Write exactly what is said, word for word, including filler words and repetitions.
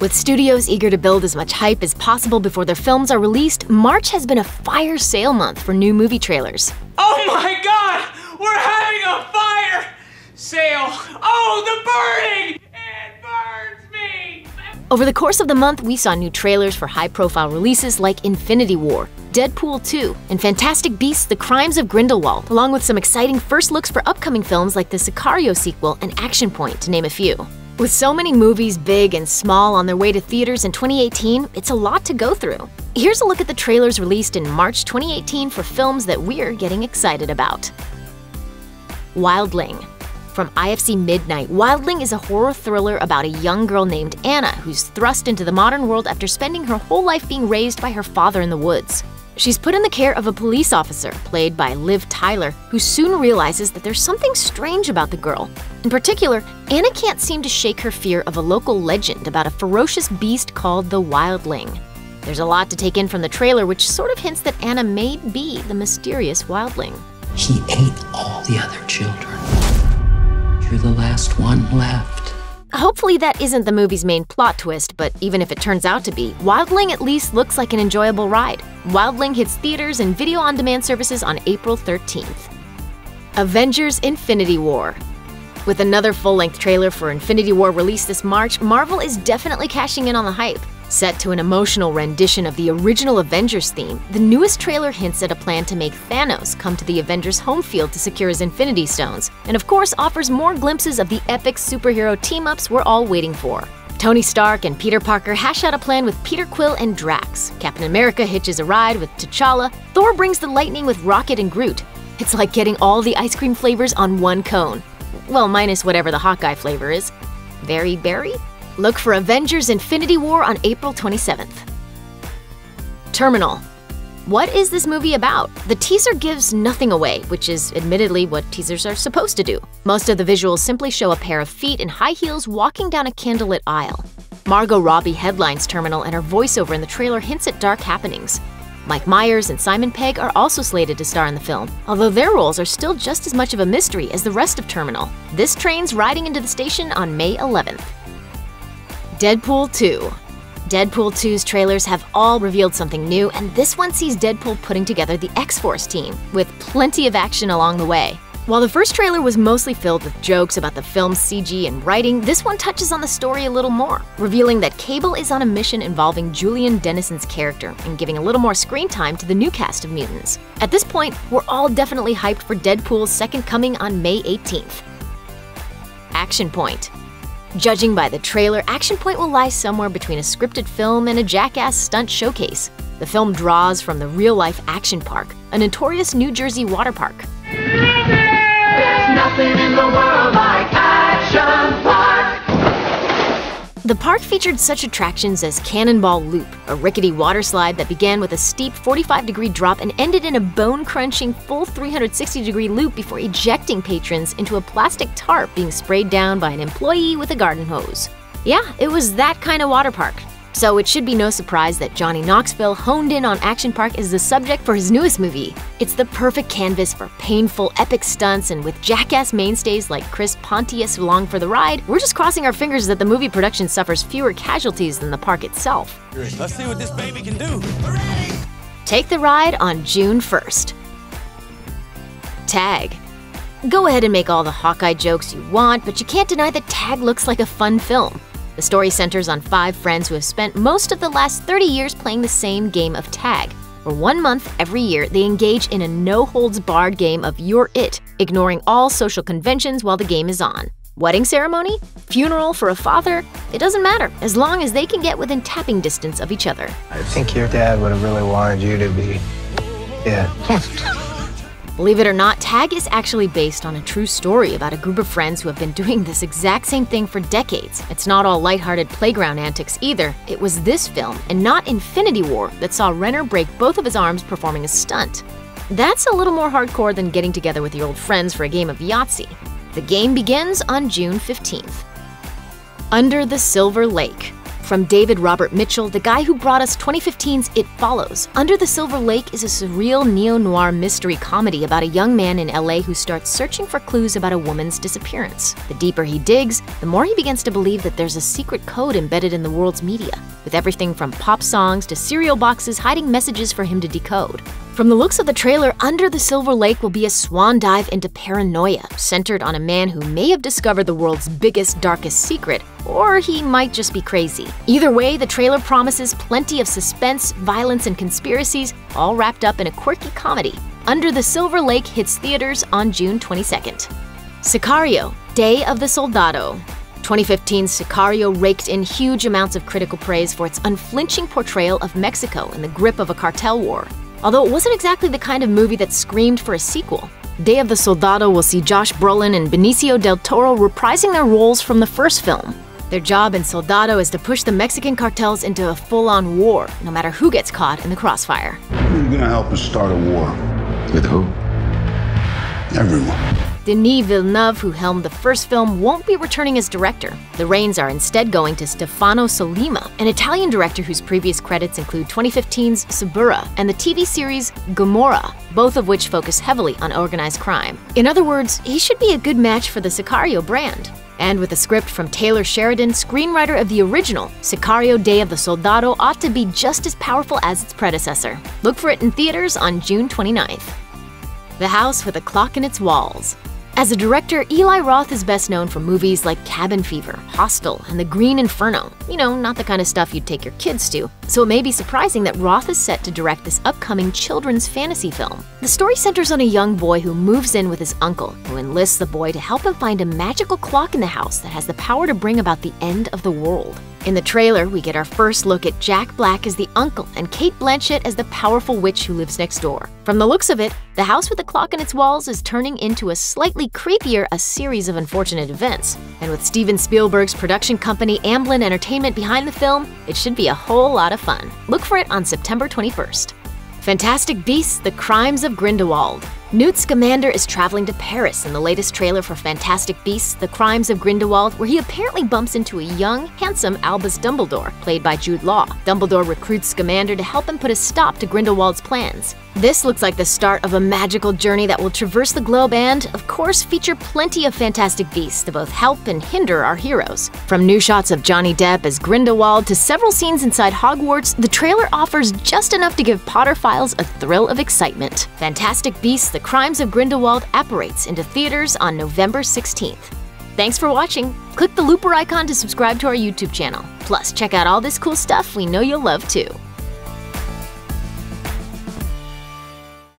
With studios eager to build as much hype as possible before their films are released, March has been a fire sale month for new movie trailers. Oh my god! We're having a fire sale! Oh, the burning! It burns me! Over the course of the month, we saw new trailers for high-profile releases like Infinity War, Deadpool two, and Fantastic Beasts: The Crimes of Grindelwald, along with some exciting first looks for upcoming films like the Sicario sequel and Action Point, to name a few. With so many movies, big and small, on their way to theaters in twenty eighteen, it's a lot to go through. Here's a look at the trailers released in March twenty eighteen for films that we're getting excited about. Wildling. From I F C Midnight, Wildling is a horror thriller about a young girl named Anna who's thrust into the modern world after spending her whole life being raised by her father in the woods. She's put in the care of a police officer, played by Liv Tyler, who soon realizes that there's something strange about the girl. In particular, Anna can't seem to shake her fear of a local legend about a ferocious beast called the Wildling. There's a lot to take in from the trailer, which sort of hints that Anna may be the mysterious Wildling. He ate all the other children. You're the last one left. Hopefully that isn't the movie's main plot twist, but even if it turns out to be, Wildling at least looks like an enjoyable ride. Wildling hits theaters and video-on-demand services on April thirteenth. Avengers: Infinity War. With another full-length trailer for Infinity War released this March, Marvel is definitely cashing in on the hype. Set to an emotional rendition of the original Avengers theme, the newest trailer hints at a plan to make Thanos come to the Avengers' home field to secure his Infinity Stones, and of course offers more glimpses of the epic superhero team-ups we're all waiting for. Tony Stark and Peter Parker hash out a plan with Peter Quill and Drax, Captain America hitches a ride with T'Challa, Thor brings the lightning with Rocket and Groot. It's like getting all the ice cream flavors on one cone. Well, minus whatever the Hawkeye flavor is. Very berry? Look for Avengers: Infinity War on April twenty-seventh. Terminal. What is this movie about? The teaser gives nothing away, which is admittedly what teasers are supposed to do. Most of the visuals simply show a pair of feet in high heels walking down a candlelit aisle. Margot Robbie headlines Terminal, and her voiceover in the trailer hints at dark happenings. Mike Myers and Simon Pegg are also slated to star in the film, although their roles are still just as much of a mystery as the rest of Terminal. This train's riding into the station on May eleventh. Deadpool two. Deadpool two's trailers have all revealed something new, and this one sees Deadpool putting together the X-Force team, with plenty of action along the way. While the first trailer was mostly filled with jokes about the film's C G and writing, this one touches on the story a little more, revealing that Cable is on a mission involving Julian Dennison's character and giving a little more screen time to the new cast of mutants. At this point, we're all definitely hyped for Deadpool's second coming on May eighteenth. Action Point. Judging by the trailer, Action Point will lie somewhere between a scripted film and a jackass stunt showcase. The film draws from the real-life Action Park, a notorious New Jersey water park. There's nothing in the world like Action Park! The park featured such attractions as Cannonball Loop, a rickety water slide that began with a steep forty-five degree drop and ended in a bone-crunching full three hundred sixty degree loop before ejecting patrons into a plastic tarp being sprayed down by an employee with a garden hose. Yeah, it was that kind of water park. So it should be no surprise that Johnny Knoxville honed in on Action Park as the subject for his newest movie. It's the perfect canvas for painful, epic stunts, and with jackass mainstays like Chris Pontius along for the ride, we're just crossing our fingers that the movie production suffers fewer casualties than the park itself. Let's see what this baby can do. Take the ride on June first. Tag. Go ahead and make all the Hawkeye jokes you want, but you can't deny that Tag looks like a fun film. The story centers on five friends who have spent most of the last thirty years playing the same game of tag. For one month every year, they engage in a no-holds-barred game of You're It, ignoring all social conventions while the game is on. Wedding ceremony? Funeral for a father? It doesn't matter, as long as they can get within tapping distance of each other. I think your dad would have really wanted you to be... yeah. Believe it or not, Tag is actually based on a true story about a group of friends who have been doing this exact same thing for decades. It's not all lighthearted playground antics either. It was this film, and not Infinity War, that saw Renner break both of his arms performing a stunt. That's a little more hardcore than getting together with your old friends for a game of Yahtzee. The game begins on June fifteenth. Under the Silver Lake. From David Robert Mitchell, the guy who brought us twenty fifteen's It Follows, Under the Silver Lake is a surreal neo-noir mystery comedy about a young man in L A who starts searching for clues about a woman's disappearance. The deeper he digs, the more he begins to believe that there's a secret code embedded in the world's media, with everything from pop songs to cereal boxes hiding messages for him to decode. From the looks of the trailer, Under the Silver Lake will be a swan dive into paranoia, centered on a man who may have discovered the world's biggest, darkest secret, or he might just be crazy. Either way, the trailer promises plenty of suspense, violence, and conspiracies, all wrapped up in a quirky comedy. Under the Silver Lake hits theaters on June twenty-second. Sicario: Day of the Soldado. twenty fifteen's Sicario raked in huge amounts of critical praise for its unflinching portrayal of Mexico in the grip of a cartel war. Although it wasn't exactly the kind of movie that screamed for a sequel. Day of the Soldado will see Josh Brolin and Benicio del Toro reprising their roles from the first film. Their job in Soldado is to push the Mexican cartels into a full-on war, no matter who gets caught in the crossfire. You're gonna help us start a war. With who? Everyone. Denis Villeneuve, who helmed the first film, won't be returning as director. The reins are instead going to Stefano Sollima, an Italian director whose previous credits include twenty fifteen's Suburra and the T V series Gomorrah, both of which focus heavily on organized crime. In other words, he should be a good match for the Sicario brand. And with a script from Taylor Sheridan, screenwriter of the original, Sicario: Day of the Soldado ought to be just as powerful as its predecessor. Look for it in theaters on June twenty-ninth. The House with a Clock in Its Walls. As a director, Eli Roth is best known for movies like Cabin Fever, Hostel, and The Green Inferno. You know, not the kind of stuff you'd take your kids to. So it may be surprising that Roth is set to direct this upcoming children's fantasy film. The story centers on a young boy who moves in with his uncle, who enlists the boy to help him find a magical clock in the house that has the power to bring about the end of the world. In the trailer, we get our first look at Jack Black as the uncle and Kate Blanchett as the powerful witch who lives next door. From the looks of it, The House with a Clock in Its Walls is turning into a slightly creepier A Series of Unfortunate Events. And with Steven Spielberg's production company Amblin Entertainment behind the film, it should be a whole lot of fun. Look for it on September twenty-first. Fantastic Beasts: The Crimes of Grindelwald. Newt Scamander is traveling to Paris in the latest trailer for Fantastic Beasts: The Crimes of Grindelwald, where he apparently bumps into a young, handsome Albus Dumbledore, played by Jude Law. Dumbledore recruits Scamander to help him put a stop to Grindelwald's plans. This looks like the start of a magical journey that will traverse the globe and, of course, feature plenty of fantastic beasts to both help and hinder our heroes. From new shots of Johnny Depp as Grindelwald to several scenes inside Hogwarts, the trailer offers just enough to give Potterphiles a thrill of excitement. Fantastic Beasts: The Crimes of Grindelwald apparates into theaters on November sixteenth. Thanks for watching! Click the looper icon to subscribe to our YouTube channel. Plus, check out all this cool stuff we know you'll love too.